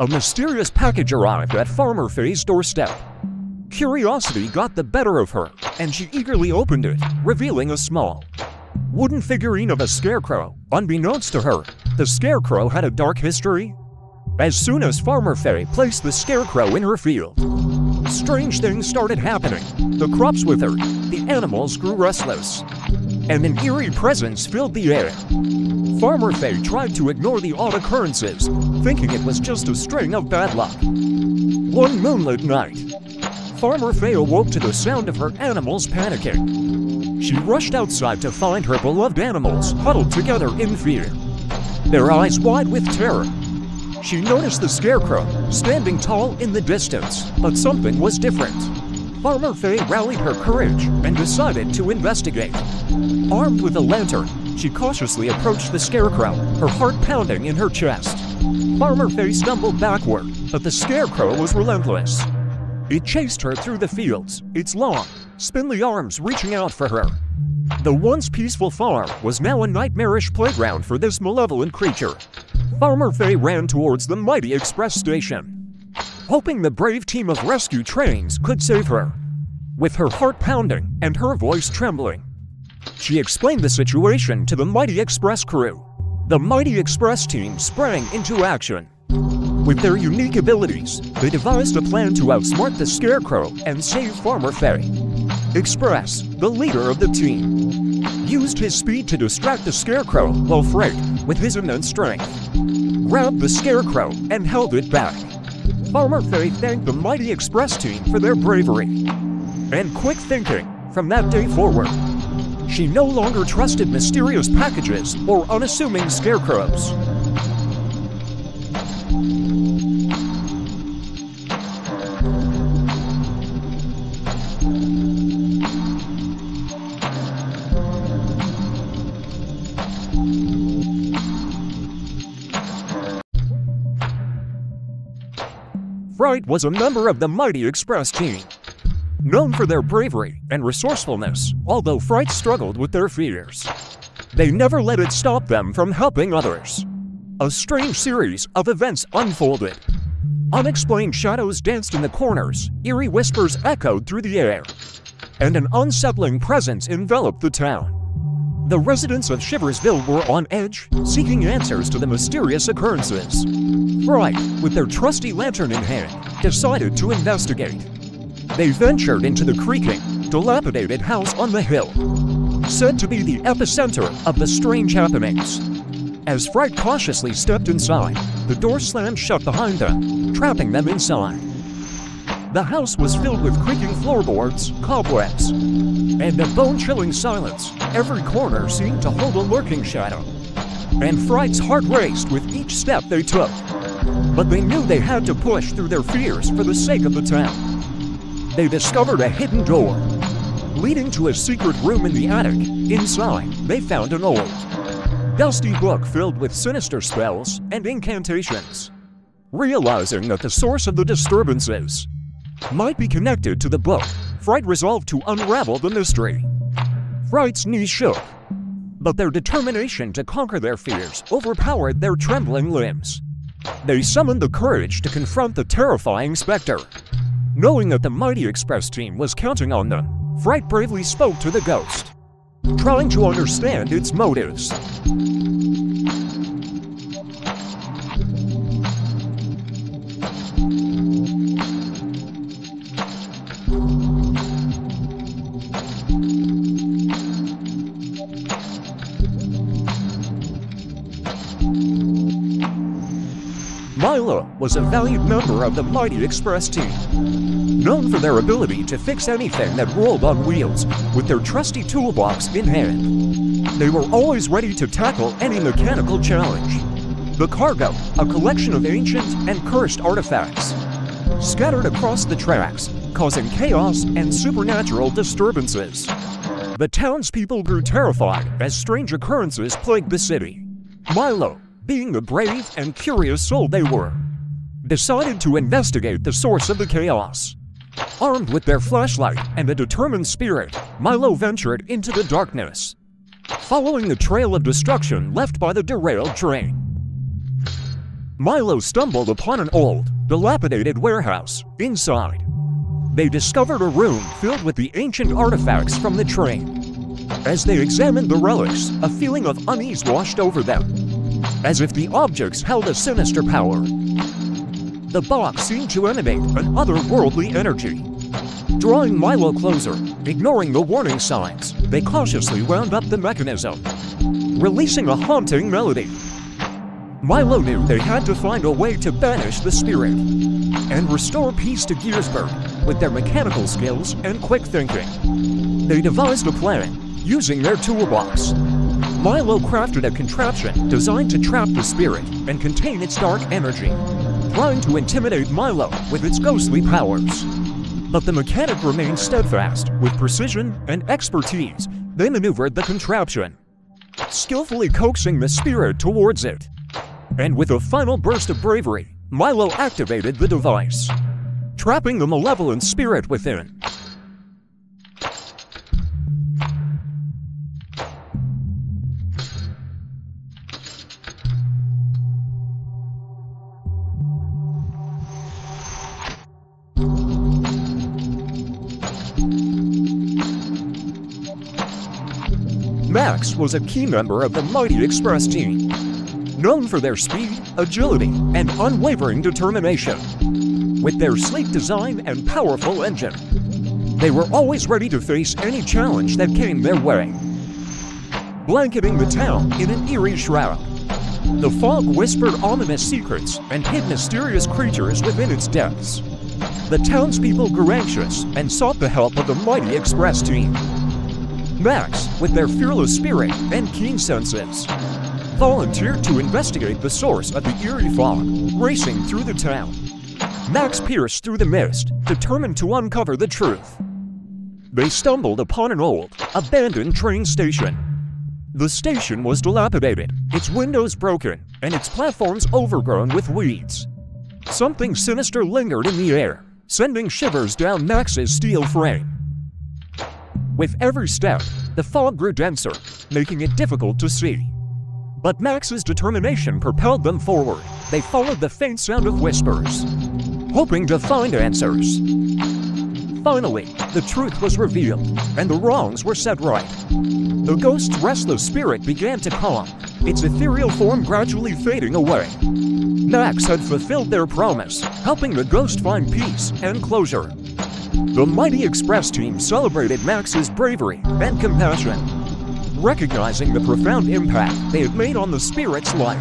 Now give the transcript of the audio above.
A mysterious package arrived at Farmer Faye's doorstep. Curiosity got the better of her, and she eagerly opened it, revealing a small wooden figurine of a scarecrow. Unbeknownst to her, the scarecrow had a dark history. As soon as Farmer Faye placed the scarecrow in her field, strange things started happening. The crops withered, the animals grew restless, and an eerie presence filled the air. Farmer Faye tried to ignore the odd occurrences, thinking it was just a string of bad luck. One moonlit night, Farmer Faye awoke to the sound of her animals panicking. She rushed outside to find her beloved animals huddled together in fear, their eyes wide with terror. She noticed the scarecrow standing tall in the distance, but something was different. Farmer Faye rallied her courage and decided to investigate. Armed with a lantern, she cautiously approached the scarecrow, her heart pounding in her chest. Farmer Faye stumbled backward, but the scarecrow was relentless. It chased her through the fields, its long, spindly arms reaching out for her. The once peaceful farm was now a nightmarish playground for this malevolent creature. Farmer Faye ran towards the Mighty Express station, hoping the brave team of rescue trains could save her. With her heart pounding and her voice trembling, she explained the situation to the Mighty Express crew. The Mighty Express team sprang into action. With their unique abilities, they devised a plan to outsmart the scarecrow and save Farmer Faye. Express, the leader of the team, used his speed to distract the scarecrow while Frank, with his immense strength, grabbed the scarecrow and held it back. Farmer Faye thanked the Mighty Express team for their bravery and quick thinking. From that day forward, she no longer trusted mysterious packages or unassuming scarecrows. Fright was a member of the Mighty Express team, known for their bravery and resourcefulness, although Fright struggled with their fears. They never let it stop them from helping others. A strange series of events unfolded. Unexplained shadows danced in the corners, eerie whispers echoed through the air, and an unsettling presence enveloped the town. The residents of Shiversville were on edge, seeking answers to the mysterious occurrences. Fright, with their trusty lantern in hand, decided to investigate. They ventured into the creaking, dilapidated house on the hill, said to be the epicenter of the strange happenings. As Fright cautiously stepped inside, the door slammed shut behind them, trapping them inside. The house was filled with creaking floorboards, cobwebs, and a bone-chilling silence. Every corner seemed to hold a lurking shadow, and Fright's heart raced with each step they took. But they knew they had to push through their fears for the sake of the town. They discovered a hidden door leading to a secret room in the attic. Inside, they found an old, dusty book filled with sinister spells and incantations. Realizing that the source of the disturbances might be connected to the book, Fright resolved to unravel the mystery. Fright's knees shook, but their determination to conquer their fears overpowered their trembling limbs. They summoned the courage to confront the terrifying specter. Knowing that the Mighty Express team was counting on them, Fright bravely spoke to the ghost, trying to understand its motives. Milo was a valued member of the Mighty Express team, known for their ability to fix anything that rolled on wheels with their trusty toolbox in hand. They were always ready to tackle any mechanical challenge. The cargo, a collection of ancient and cursed artifacts, scattered across the tracks, causing chaos and supernatural disturbances. The townspeople grew terrified as strange occurrences plagued the city. Milo, being the brave and curious soul they were, decided to investigate the source of the chaos. Armed with their flashlight and a determined spirit, Milo ventured into the darkness, following the trail of destruction left by the derailed train. Milo stumbled upon an old, dilapidated warehouse. Inside, they discovered a room filled with the ancient artifacts from the train. As they examined the relics, a feeling of unease washed over them, as if the objects held a sinister power. The box seemed to emanate an otherworldly energy. Drawing Milo closer, ignoring the warning signs, they cautiously wound up the mechanism, releasing a haunting melody. Milo knew they had to find a way to banish the spirit and restore peace to Gearsburg with their mechanical skills and quick thinking. They devised a plan using their toolbox. Milo crafted a contraption designed to trap the spirit and contain its dark energy, trying to intimidate Milo with its ghostly powers. But the mechanic remained steadfast. With precision and expertise, they maneuvered the contraption, skillfully coaxing the spirit towards it. And with a final burst of bravery, Milo activated the device, trapping the malevolent spirit within. Max was a key member of the Mighty Express team, known for their speed, agility, and unwavering determination. With their sleek design and powerful engine, they were always ready to face any challenge that came their way. Blanketing the town in an eerie shroud, the fog whispered ominous secrets and hid mysterious creatures within its depths. The townspeople grew anxious and sought the help of the Mighty Express team. Max, with their fearless spirit and keen senses, volunteered to investigate the source of the eerie fog racing through the town. Max pierced through the mist, determined to uncover the truth. They stumbled upon an old, abandoned train station. The station was dilapidated, its windows broken, and its platforms overgrown with weeds. Something sinister lingered in the air, sending shivers down Max's steel frame. With every step, the fog grew denser, making it difficult to see. But Max's determination propelled them forward. They followed the faint sound of whispers, hoping to find answers. Finally, the truth was revealed, and the wrongs were set right. The ghost's restless spirit began to calm, its ethereal form gradually fading away. Max had fulfilled their promise, helping the ghost find peace and closure. The Mighty Express team celebrated Max's bravery and compassion, recognizing the profound impact they had made on the spirit's life.